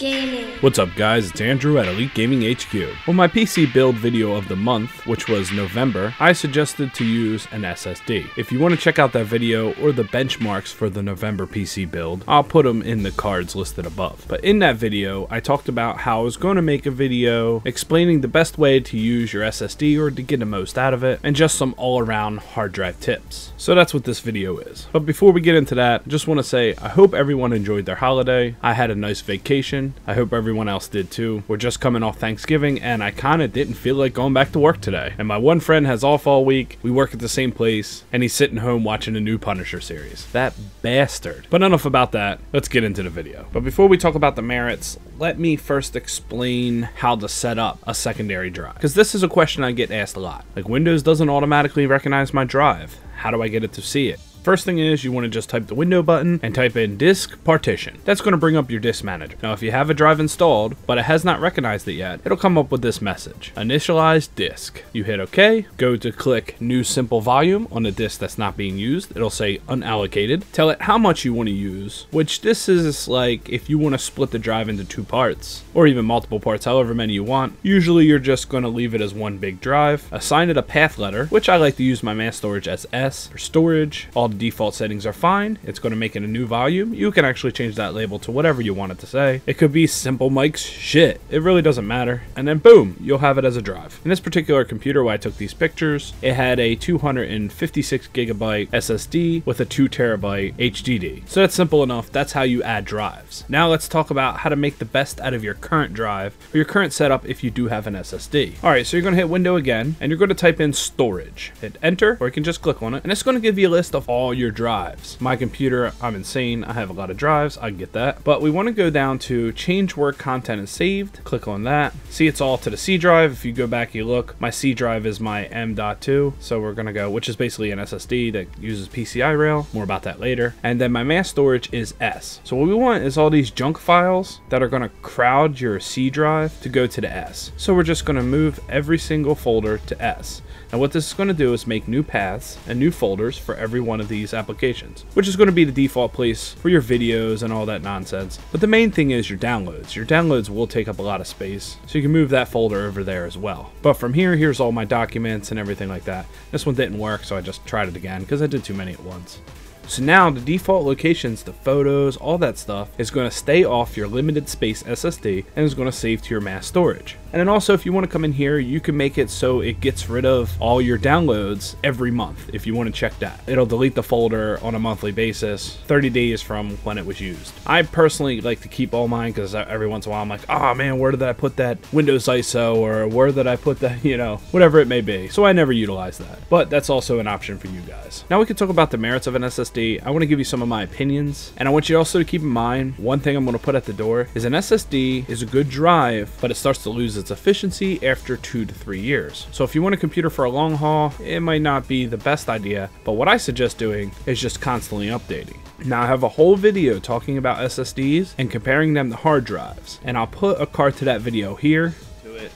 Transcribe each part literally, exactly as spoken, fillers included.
Elite Gaming. What's up guys, it's Andrew at Elite Gaming H Q. For my P C build video of the month, which was November, I suggested to use an S S D. If you want to check out that video or the benchmarks for the November P C build, I'll put them in the cards listed above. But in that video, I talked about how I was going to make a video explaining the best way to use your S S D or to get the most out of it, and just some all-around hard drive tips. So that's what this video is. But before we get into that, I just want to say I hope everyone enjoyed their holiday. I had a nice vacation. I hope everyone else did too. We're just coming off Thanksgiving and I kind of didn't feel like going back to work today. And my one friend has off all week. We work at the same place and he's sitting home watching a new Punisher series. That bastard. But enough about that. Let's get into the video. But before we talk about the merits, let me first explain how to set up a secondary drive, because this is a question I get asked a lot. Like, Windows doesn't automatically recognize my drive. How do I get it to see it? First thing is, you want to just type the window button and type in disk partition. That's going to bring up your disk manager. Now, if you have a drive installed, but it has not recognized it yet, it'll come up with this message, initialize disk. You hit okay, go to click new simple volume on a disk that's not being used. It'll say unallocated. Tell it how much you want to use, which this is like if you want to split the drive into two parts or even multiple parts, however many you want. Usually you're just going to leave it as one big drive. Assign it a path letter, which I like to use my mass storage as S for storage. All default settings are fine. It's going to make it a new volume. You can actually change that label to whatever you want it to say. It could be Simple Mike's shit. It really doesn't matter. And then boom, you'll have it as a drive. In this particular computer where I took these pictures, it had a two hundred fifty-six gigabyte S S D with a two terabyte H D D. So that's simple enough. That's how you add drives. Now let's talk about how to make the best out of your current drive or your current setup if you do have an S S D. All right, so you're going to hit window again and you're going to type in storage. Hit enter, or you can just click on it and it's going to give you a list of all your drives. My computer, I'm insane. I have a lot of drives. I get that. But we want to go down to change where content is saved. Click on that. See, it's all to the C drive. If you go back, you look, my C drive is my M dot two. So we're going to go, which is basically an S S D that uses P C I rail. More about that later. And then my mass storage is S. So what we want is all these junk files that are going to crowd your C drive to go to the S. So we're just going to move every single folder to S. And what this is going to do is make new paths and new folders for every one of these These applications, which is going to be the default place for your videos and all that nonsense. But the main thing is your downloads. Your downloads will take up a lot of space, so you can move that folder over there as well. But from here, here's all my documents and everything like that. This one didn't work, so I just tried it again because I did too many at once. So now the default locations, the photos, all that stuff is going to stay off your limited space S S D and is going to save to your mass storage. And then also, if you want to come in here, you can make it so it gets rid of all your downloads every month. If you want to check that, it'll delete the folder on a monthly basis, thirty days from when it was used. I personally like to keep all mine because every once in a while I'm like, oh man, where did I put that Windows I S O, or where did I put that, you know, whatever it may be. So I never utilize that, but that's also an option for you guys. Now we can talk about the merits of an S S D. I want to give you some of my opinions, and I want you also to keep in mind one thing I'm going to put at the door is an S S D is a good drive, but it starts to lose its efficiency after two to three years. So if you want a computer for a long haul, it might not be the best idea, but what I suggest doing is just constantly updating. Now I have a whole video talking about S S Ds and comparing them to hard drives, and I'll put a card to that video here.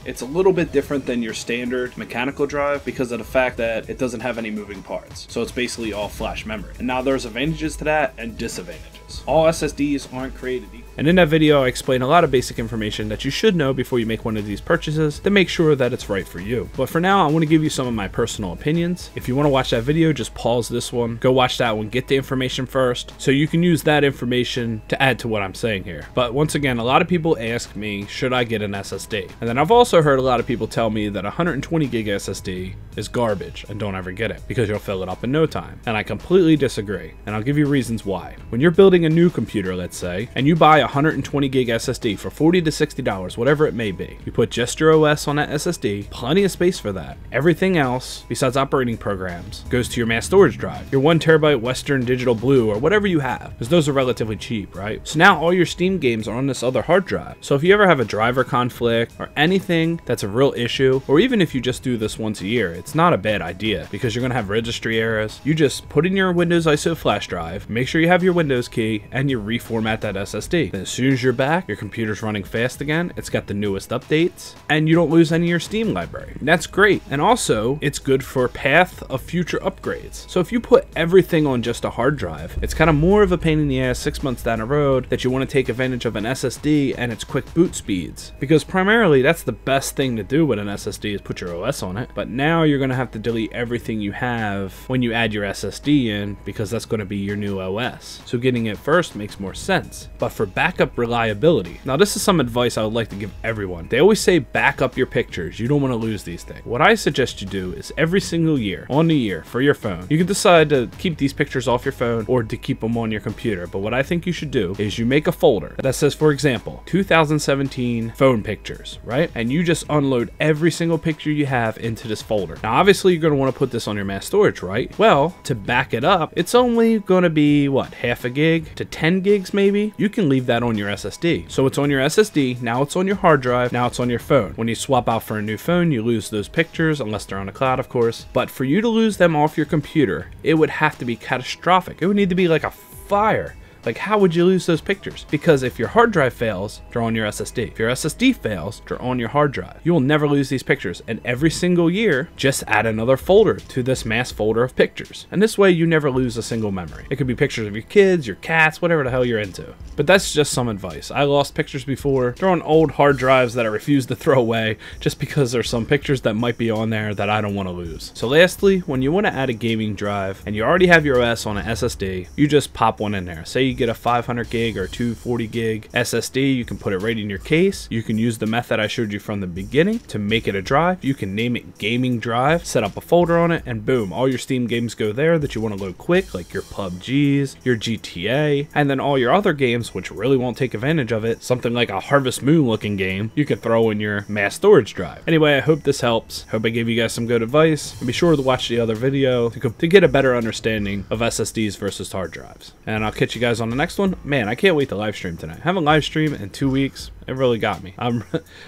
It's a little bit different than your standard mechanical drive because of the fact that it doesn't have any moving parts. So it's basically all flash memory. And now there's advantages to that and disadvantages. All S S Ds aren't created equal. And in that video, I explain a lot of basic information that you should know before you make one of these purchases to make sure that it's right for you. But for now, I want to give you some of my personal opinions. If you want to watch that video, just pause this one, go watch that one, get the information first, so you can use that information to add to what I'm saying here. But once again, a lot of people ask me, should I get an S S D? And then I've also heard a lot of people tell me that one hundred twenty gig S S D is garbage and don't ever get it because you'll fill it up in no time. And I completely disagree. And I'll give you reasons why. When you're building a new computer, let's say, and you buy one hundred twenty gig S S D for forty to sixty dollars, whatever it may be. You put just your O S on that S S D, plenty of space for that. Everything else besides operating programs goes to your mass storage drive, your one terabyte Western Digital Blue or whatever you have, because those are relatively cheap, right? So now all your Steam games are on this other hard drive. So if you ever have a driver conflict or anything that's a real issue, or even if you just do this once a year, it's not a bad idea because you're going to have registry errors. You just put in your Windows I S O flash drive, make sure you have your Windows key, and you reformat that S S D. update. Then as soon as you're back, your computer's running fast again, it's got the newest updates, and you don't lose any of your Steam library. And that's great. And also, it's good for a path of future upgrades. So if you put everything on just a hard drive, it's kind of more of a pain in the ass six months down the road that you want to take advantage of an S S D and its quick boot speeds. Because primarily, that's the best thing to do with an S S D is put your O S on it. But now you're going to have to delete everything you have when you add your S S D in, because that's going to be your new O S. So getting it first makes more sense. But for backup reliability, now this is some advice I would like to give everyone. They always say back up your pictures. You don't want to lose these things. What I suggest you do is every single year, on the year, for your phone, you can decide to keep these pictures off your phone or to keep them on your computer. But what I think you should do is you make a folder that says, for example, two thousand seventeen phone pictures, right? And you just unload every single picture you have into this folder. Now, obviously, you're going to want to put this on your mass storage, right? Well, to back it up, it's only going to be, what, half a gig to ten gigs maybe? You can leave that on your S S D. So it's on your S S D, now it's on your hard drive, now it's on your phone. When you swap out for a new phone, you lose those pictures, unless they're on the cloud, of course. But for you to lose them off your computer, it would have to be catastrophic. It would need to be like a fire. Like, how would you lose those pictures? Because if your hard drive fails, they're on your S S D. If your S S D fails, they're on your hard drive. You will never lose these pictures. And every single year, just add another folder to this mass folder of pictures. And this way, you never lose a single memory. It could be pictures of your kids, your cats, whatever the hell you're into. But that's just some advice. I lost pictures before. They're on old hard drives that I refuse to throw away just because there's some pictures that might be on there that I don't want to lose. So lastly, when you want to add a gaming drive and you already have your O S on an S S D, you just pop one in there. Say you get a five hundred gig or two forty gig S S D, you can put it right in your case. You can use the method I showed you from the beginning to make it a drive. You can name it gaming drive, set up a folder on it, and boom, all your Steam games go there that you want to load quick, like your P U B Gs, your G T A, and then all your other games, which really won't take advantage of it, something like a Harvest Moon looking game, you could throw in your mass storage drive. Anyway, I hope this helps. Hope I gave you guys some good advice. And be sure to watch the other video to, to get a better understanding of S S Ds versus hard drives. And I'll catch you guys on the next one. Man, I can't wait to live stream tonight. I haven't live streamed in two weeks. It really got me. I'm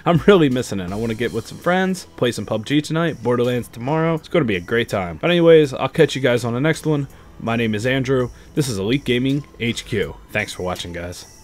I'm really missing it. I want to get with some friends, play some P U B G tonight, Borderlands tomorrow. It's going to be a great time. But anyways, I'll catch you guys on the next one. My name is Andrew. This is Elite Gaming H Q. Thanks for watching, guys.